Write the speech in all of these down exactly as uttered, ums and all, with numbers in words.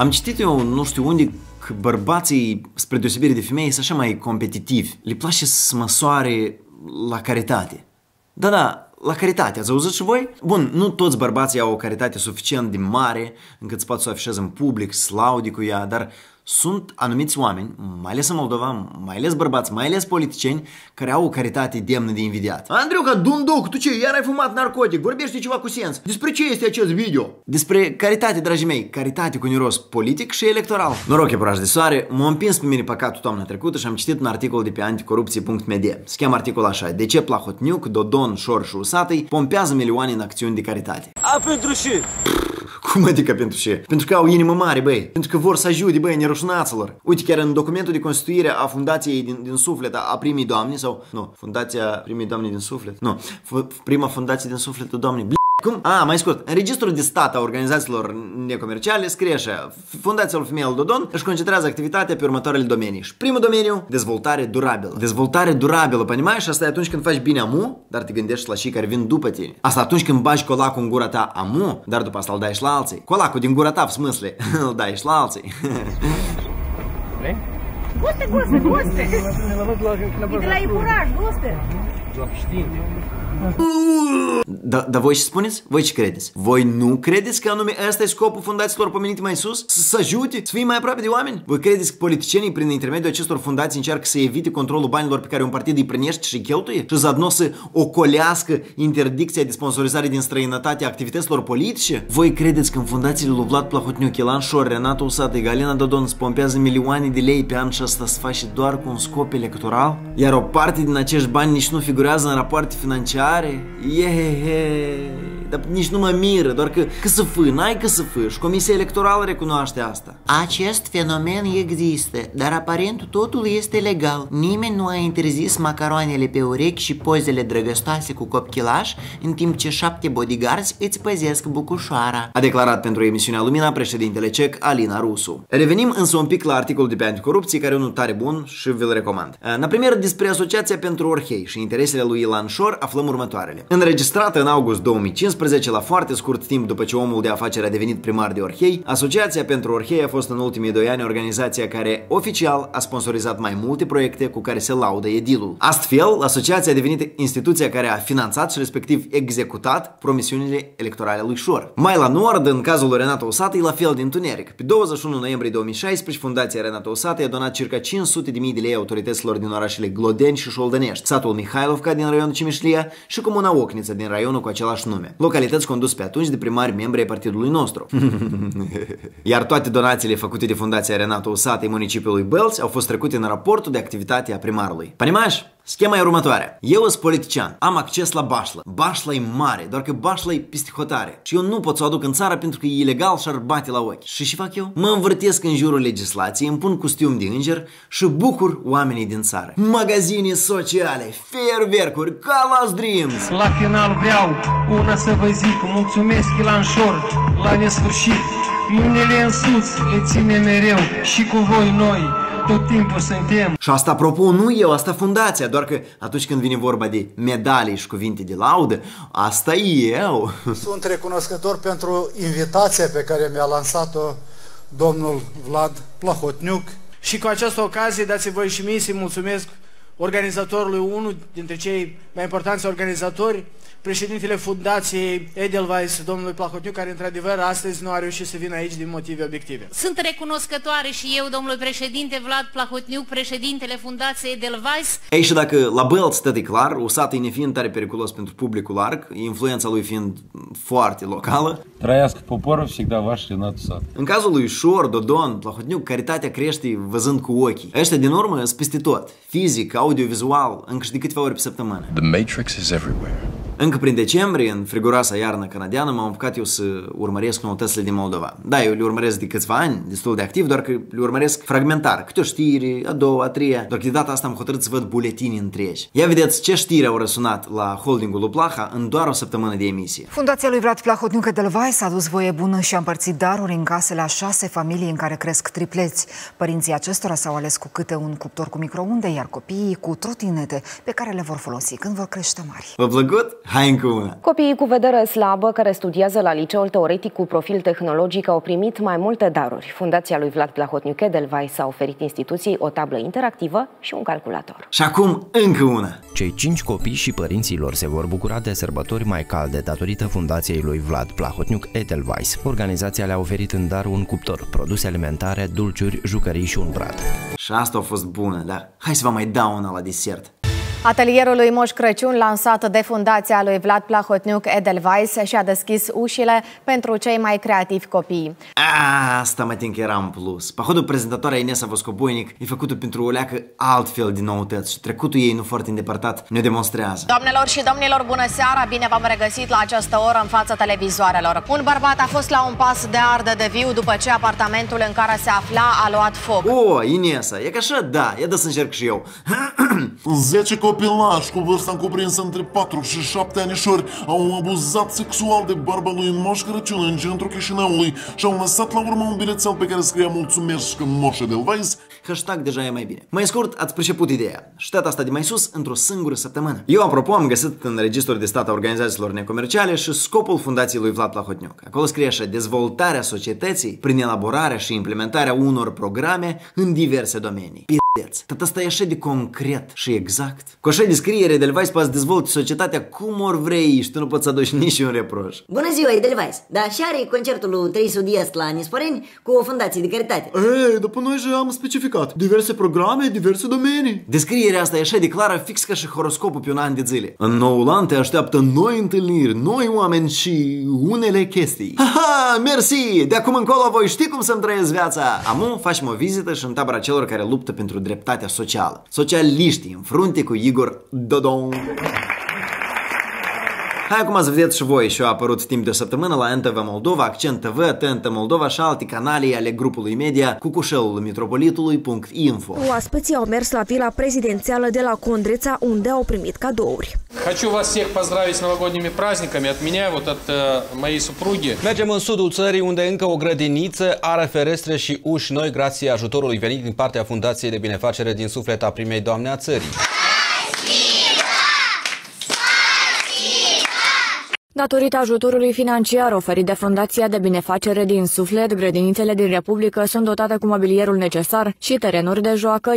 Am citit eu, nu știu unde, că bărbații, spre deosebire de femei, sunt așa mai competitivi. Le place să măsoare la caritate. Da, da, la caritate. Ați auzit și voi? Bun, nu toți bărbații au o caritate suficient de mare încât să poată să o afișeze în public, să laude cu ea, dar sunt anumiți oameni, mai ales în Moldova, mai ales bărbați, mai ales politicieni, care au o caritate demnă de invidiat. Andreuca, Dunduc, tu ce, iar ai fumat narcotic, vorbește ceva cu sens. Despre ce este acest video? Despre caritate, dragii mei, caritate cu niros politic și electoral. Noroc e puraj de soare, m-a împins pe mine păcatul toamna trecută și am citit un articol de pe anticorupție punct m d. Se cheamă articolul așa: de ce Plahotniuc, Dodon, Șor și Usatii pompează milioane în acțiuni de caritate. A, pentru și... Cum adică pentru ce? Pentru că au inimă mare, băi. Pentru că vor să ajute, băi, nerușinaților. Uite, chiar în documentul de constituire a Fundației din, din Suflet, a primii doamne, sau, nu, Fundația primii doamne din Suflet, nu, F prima Fundație din Sufletul doamne, bli. Cum? A, mai scurt, în registrul de stat a organizațiilor necomerciale scrie așa: Fundația Familiei Dodon își concentrează activitatea pe următoarele domenii. Și primul domeniu, dezvoltare durabilă. Dezvoltare durabilă, păi, și asta e atunci când faci bine amu, dar te gândești la cei care vin după tine. Asta atunci când bagi colacul în gura ta amu, dar după asta îl dai și la alții. Colacul din gura ta, în smâsle, îl dai și la alții. Vrei? Goste, goste, goste! E de la iepuraș, goste! Dar da, voi ce spuneți? Voi ce credeți? Voi nu credeți că anume ăsta e scopul fundațiilor pomenite mai sus? Să ajute? Să fie mai aproape de oameni? Voi credeți că politicienii prin intermediul acestor fundații încearcă să evite controlul banilor pe care un partid îi prinește și îi cheltuie? Și zadno să ocolească interdicția de sponsorizare din străinătate a activităților politice? Voi credeți că în fundațiile lui Vlad Plahotniuc, Elan Șor, Renato Usatii, Galina Dodon îți pompează milioane de lei pe an și asta se face doar cu un scop electoral? Iar o parte din acești bani nici nu figurează în rapoarte financiare? Ehehe, dar nici nu mă miră, doar că că să fă, n-ai că să fă, și Comisia Electorală recunoaște asta. Acest fenomen există, dar aparent totul este legal. Nimeni nu a interzis macaroanele pe urechi și pozele drăgăstoase cu copchilaș, în timp ce șapte bodyguards îți păzesc bucușoara, a declarat pentru emisiunea Lumina președintele cec Alina Rusu. Revenim însă un pic la articolul de pe anticorupție, care e unul tare bun și vi-l recomand. La primer, despre Asociația pentru Orhei și interesele lui Elan Șor aflăm următoarele. Înregistrată în august două mii cincisprezece, la foarte scurt timp după ce omul de afaceri a devenit primar de Orhei, Asociația pentru Orhei a fost în ultimii doi ani organizația care oficial a sponsorizat mai multe proiecte cu care se laudă edilul. Astfel, Asociația a devenit instituția care a finanțat și respectiv executat promisiunile electorale lui Șor. Mai la nord, în cazul lui Renato Usatii, la fel din tuneric. Pe douăzeci și unu noiembrie două mii șaisprezece, Fundația Renato Usatii a donat circa cinci sute de mii de lei autorităților din orașele Glodeni și Șoldănești, satul Mihailovca din raionul Cimișlia și comuna Ocniță din raionul cu același nume, localități conduse pe atunci de primari membri ai partidului nostru. Iar toate donațiile făcute de Fundația Renato Usatii municipiului Bălți au fost trecute în raportul de activitate a primarului. Panimaș? Schema e următoarea. Eu sunt politician, am acces la bașlă. Bașla e mare, doar că bașla e pistihotare. Și eu nu pot să o aduc în țară pentru că e ilegal și ar bate la ochi. Și ce fac eu? Mă învârtesc în jurul legislației, îmi pun costum de înger și bucur oamenii din țară. Magazine sociale, fervercuri, ca la Dreams. La final vreau una să vă zic, mulțumesc Elan Șor, la nesfârșit. Mâinile în sus le ține mereu și cu voi noi tot timpul suntem. Și asta propun nu eu, asta fundația, doar că atunci când vine vorba de medalii și cuvinte de laudă, asta eu. Sunt recunoscător pentru invitația pe care mi-a lansat-o domnul Vlad Plahotniuc. Și cu această ocazie dați-mi voi și mie să-i mulțumesc organizatorului, unul dintre cei mai importanți organizatori, președintele Fundației Edelweiss, domnului Plahotniuc, care într-adevăr astăzi nu a reușit să vină aici din motive obiective. Sunt recunoscătoare și eu, domnul președinte Vlad Plahotniuc, președintele Fundației Edelweiss. Ei, și dacă la Bălți tot e clar, Usatii ne fiind tare periculos pentru publicul larg, influența lui fiind foarte locală. Trăiască poporul, всегда ваш Ренат Усатый. În cazul lui Șor, Dodon, Plahotniuc, caritatea crește văzând cu ochii. Ăștia din urmă sunt peste tot, fizic, audiovizual, încă și de câteva ori pe săptămână. The Matrix is everywhere. Încă prin decembrie, în friguroasa iarnă canadiană, m-am apucat eu să urmăresc noutățile din Moldova. Da, eu le urmăresc de câțiva ani, destul de activ, doar că le urmăresc fragmentar, câte o știre, a doua, a treia, doar că de data asta am hotărât să văd buletini întregi. Ia vedeți ce știri au răsunat la holdingul lui Plaha în doar o săptămână de emisie. Fundația lui Vlad Plahotniuc Edelweiss a dus voie bună și a împărțit daruri în casele a șase familii în care cresc tripleți. Părinții acestora s-au ales cu câte un cuptor cu microunde, iar copiii cu trotinete pe care le vor folosi când vor crește mari. Vă plăcut? Hai încă una. Copiii cu vedere slabă care studiază la liceul teoretic cu profil tehnologic au primit mai multe daruri. Fundația lui Vlad Plahotniuc Edelweiss a oferit instituției o tablă interactivă și un calculator. Și acum încă una. Cei cinci copii și părinții lor se vor bucura de sărbători mai calde datorită fundației lui Vlad Plahotniuc Edelweiss. Organizația le-a oferit în dar un cuptor, produse alimentare, dulciuri, jucării și un brad. Și asta a fost bună, dar hai să vă mai dau una la desert. Atelierul lui Moș Crăciun, lansat de fundația lui Vlad Plahotniuc Edelweiss, și-a deschis ușile pentru cei mai creativi copii. A, asta mă tin că era în plus. Pahodul prezentatoarea Inesa Voscoboinic e făcutul pentru o leacă altfel de noutăți și trecutul ei nu foarte îndepărtat ne demonstrează. Doamnelor și domnilor, bună seara! Bine v-am regăsit la această oră în fața televizoarelor. Un bărbat a fost la un pas de ardă de viu după ce apartamentul în care se afla a luat foc. O, Inesa, e ca așa, da, ia da să încerc și eu. zece copilași cu vârsta cuprinsă între patru și șapte anișori au abuzat sexual de barba lui Moș Crăciun în centrul Chișinăului și au lăsat la urmă un bilețel pe care scria mulțumesc că Moș Edelweiss. Hashtag deja e mai bine. Mai scurt, ați priceput ideea. Știați asta de mai sus într-o singură săptămână. Eu, apropo, am găsit în registrul de stat a organizațiilor necomerciale și scopul fundației lui Vlad Plahotniuc. Acolo scrie așa: dezvoltarea societății prin elaborarea și implementarea unor programe în diverse domenii. Tot asta e așa de concret și exact. Cu așa descriere, Edelweiss poate să dezvolte societatea cum ori vrei și tu nu poți să aduci niciun reproș. Bună ziua, Edelweiss! Da, și are concertul lui trei Sudiesc la Nisporeni cu o fundație de caritate. Ei, după noi și am specificat. Diverse programe, diverse domenii. Descrierea asta e așa de clară, fix ca și horoscopul pe un an de zile. În noul an te așteaptă noi întâlniri, noi oameni și unele chestii. Haha, mersi! De acum încolo voi ști cum să-mi trăiesc viața! Amu, facem o vizită și în tabăra celor care luptă pentru dreptatea socială. Socialiștii în frunte cu Igor Dodon. Hai acum să vedeți și voi și eu a apărut timp de o săptămână la N T V Moldova, Accent T V, T N T Moldova și alte canale ale grupului media cu cușelul mitropolitului punct info. Oaspeții au mers la vila prezidențială de la Condreța, unde au primit cadouri. Хочу вас всех поздравить с новогодними праздниками от меня, вот от моей супруги. Mergem în sudul țării, unde încă o grădiniță are ferestre și uși noi grație ajutorului venit din partea Fundației de Binefacere din Suflet a primei doamne a țării. Datorită ajutorului financiar oferit de Fundația de Binefacere din Suflet, grădinițele din Republică sunt dotate cu mobilierul necesar și terenuri de joacă.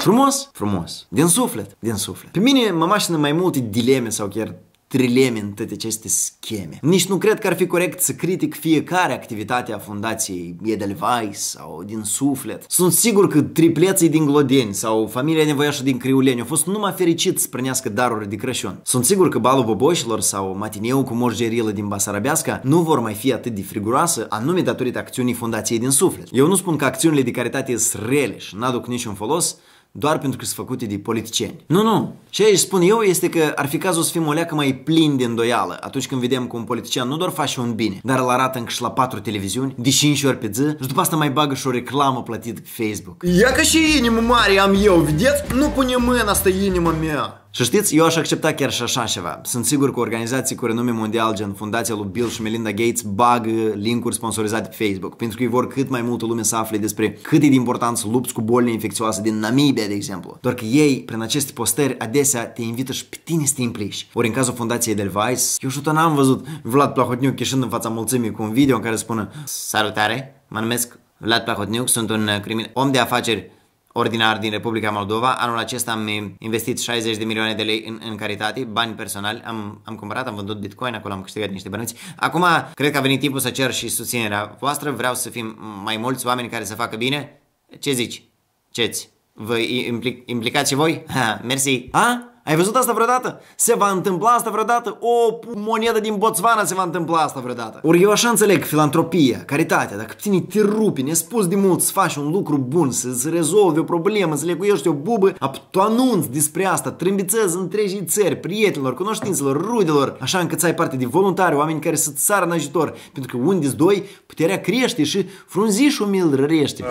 Frumos? Frumos. Din suflet? Din suflet. Pe mine mă mașină mai multe dileme sau chiar trileme în toate aceste scheme. Nici nu cred că ar fi corect să critic fiecare activitate a fundației Edelweiss sau din Suflet. Sunt sigur că tripleții din Glodeni sau familia nevoiașă din Criuleni au fost numai fericit să primească daruri de Crăciun. Sunt sigur că balul boboșilor sau matineul cu morgerilă din Basarabeasca nu vor mai fi atât de friguroasă, anume datorită acțiunii fundației din Suflet. Eu nu spun că acțiunile de caritate sunt rele și n-aduc niciun folos, doar pentru că sunt făcute de politicieni. Nu, nu. Ce aici spun eu este că ar fi cazul să fim o leacă mai plin de îndoială atunci când vedem că un politician nu doar face un bine, dar îl arată încă și la patru televiziuni, de cinci ori pe zi, și după asta mai bagă și o reclamă plătită pe Facebook. Ia că și inimă mare am eu, vedeți? Nu pune mâna asta inima mea. Și știți, eu aș accepta chiar și așa ceva. Sunt sigur că organizații cu renume mondial, gen Fundația lui Bill și Melinda Gates, bagă link-uri sponsorizate pe Facebook, pentru că ei vor cât mai multă lume să afle despre cât e de important să lupți cu bolile infecțioase din Namibia, de exemplu. Doar că ei, prin aceste postări, adesea te invită și pe tine să te implici. Ori în cazul Fundației Edelweiss, eu și tot n-am văzut Vlad Plahotniuc ieșind în fața mulțimii cu un video în care spune: salutare, mă numesc Vlad Plahotniuc, sunt un criminal, om de afaceri ordinar din Republica Moldova. Anul acesta am investit șaizeci de milioane de lei în, în caritate, bani personali, am, am cumpărat, am vândut bitcoin, acolo am câștigat niște bănuți. Acum, cred că a venit timpul să cer și susținerea voastră, vreau să fim mai mulți oameni care să facă bine. Ce zici? Ce-ți? Vă implic, implicați și voi? Ha, mersi! A? Ai văzut asta vreodată? Se va întâmpla asta vreodată? O monedă din Botswana se va întâmpla asta vreodată. Ori eu așa înțeleg filantropia, caritatea, dacă pe tine te rupi, ne spus de mult să faci un lucru bun, să-ți rezolvi o problemă, să lecuiești o bubă, tu anunți despre asta, trâmbițezi întregii țări, prietenilor, cunoștinților, rudelor, așa încât să ai parte de voluntari, oameni care să-ți sară în ajutor, pentru că unde-s doi, puterea crește și frunzișul umil rărește.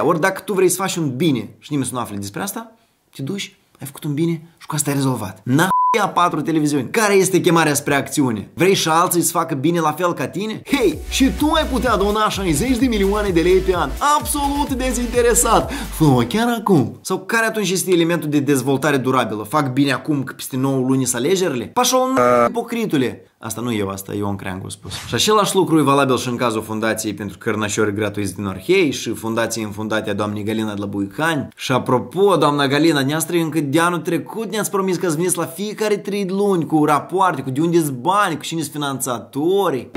Ori dacă tu vrei să faci un bine și nimeni să nu afle despre asta, te duci, ai făcut un bine și cu asta ai rezolvat. Na a patru televiziuni. Care este chemarea spre acțiune? Vrei și alții să facă bine la fel ca tine? Hei, și tu ai putea dona șaizeci de milioane de lei pe an. Absolut dezinteresat. Fă-o chiar acum. Sau care atunci este elementul de dezvoltare durabilă? Fac bine acum că peste nouă luni să alegerile? Pașol, hipocritule. Asta nu eu, asta Ion Creangu a spus. Și același lucru e valabil și în cazul Fundației pentru Cărnașori Gratuiți din Orhei și Fundației în fundația doamnei Galina de la Buicani. Și apropo, doamna Galina, neastră încă de anul trecut ne-ați promis că ați venit la fiecare trei luni cu rapoarte, cu de unde-s bani, cu cine-s finanțatorii.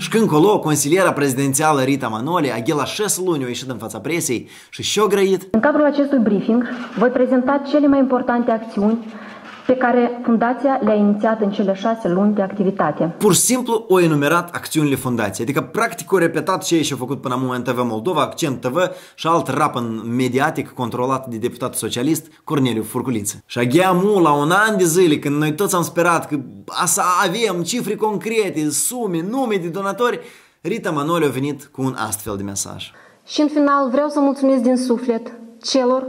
Și când colo, consiliera prezidențială Rita Manoli a ghelat șase luni a ieșit în fața presei și și-o grăit. În cadrul acestui briefing voi prezenta cele mai importante acțiuni pe care fundația le-a inițiat în cele șase luni de activitate. Pur și simplu o enumerat acțiunile fundației, adică practic o repetat ce și-a făcut până acum N T V Moldova, Accent T V și alt rap mediatic controlat de deputatul socialist Corneliu Furculiță. Și aghiamu la un an de zile când noi toți am sperat că să avem cifre concrete, sume, nume de donatori, Rita Manoli a venit cu un astfel de mesaj. Și în final vreau să mulțumesc din suflet celor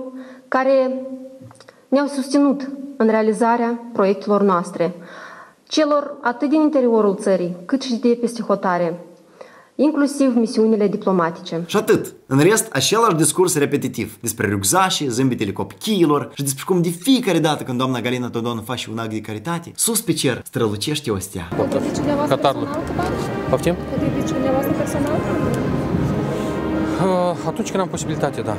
care ne-au susținut în realizarea proiectelor noastre, celor atât din interiorul țării, cât și de peste hotare, inclusiv misiunile diplomatice. Și atât. În rest, același discurs repetitiv despre rucsașe, zâmbetele copchiilor și despre cum de fiecare dată când doamna Galina Dodon face un act de caritate, sus pe cer strălucește o stea. Catarul. Poftim? Atunci când am posibilitate, da.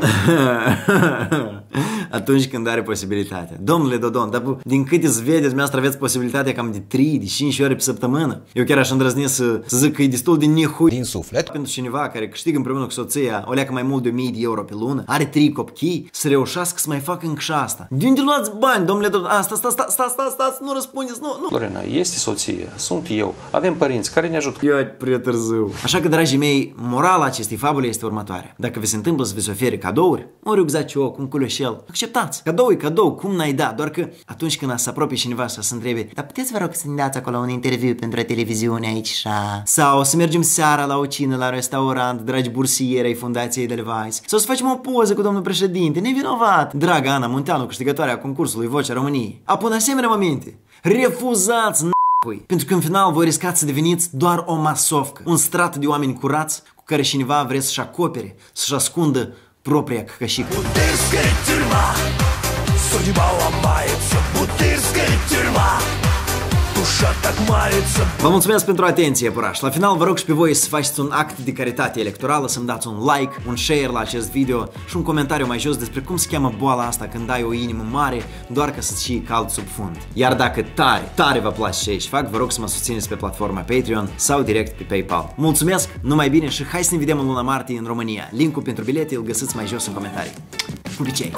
Atunci când are posibilitate. Domnule Dodon, dar din câte îți vedeți, dumneavoastră aveți posibilitatea cam de trei, de cinci ori pe săptămână. Eu chiar aș îndrăznesc să, să zic că e destul de nehui din suflet. Pentru cineva care câștigă împreună cu soția o leacă mai mult de o mie de euro pe lună, are trei copii, să reușească să mai facă încă și asta. De unde luați bani, domnule Dodon? Asta, asta, asta, asta, asta, asta, nu răspundeți, nu, nu. Lorena, este soție, sunt eu, avem părinți care ne ajută. Eu prea târziu. Așa că, dragii mei, morala acestei fabule este următoarea. Dacă vi se întâmplă să vi se ofere cadouri, un ruczacioc, un culoșel, acceptați. Cadou e cadou, cum n-ai da, doar că atunci când se apropie cineva să se întrebe, dar puteți vă rog să ne dați acolo un interviu pentru o televiziune aici și a... Sau să mergem seara la o cină, la restaurant, dragi bursieri ai Fundației Edelweiss. Sau să facem o poză cu domnul președinte, nevinovat. Draga Ana Munteanu, câștigătoarea concursului Vocea României. A până asemenea momente, refuzați n***ui, pentru că în final voi riscați să deveniți doar o masofcă, un strat de oameni curați cu care cineva vrea să-și acopere, să-și ascundă propria căcășică. Vă mulțumesc pentru atenție, puraș. La final vă rog și pe voi să faceți un act de caritate electorală, să-mi dați un like, un share la acest video și un comentariu mai jos despre cum se cheamă boala asta când ai o inimă mare doar ca să-ți iei cald sub fund. Iar dacă tare, tare vă place ce aici fac, vă rog să mă susțineți pe platforma Patreon sau direct pe PayPal. Mulțumesc, numai bine și hai să ne vedem în luna martie în România. Linkul pentru bilete îl găsiți mai jos în comentarii. Cu obicei!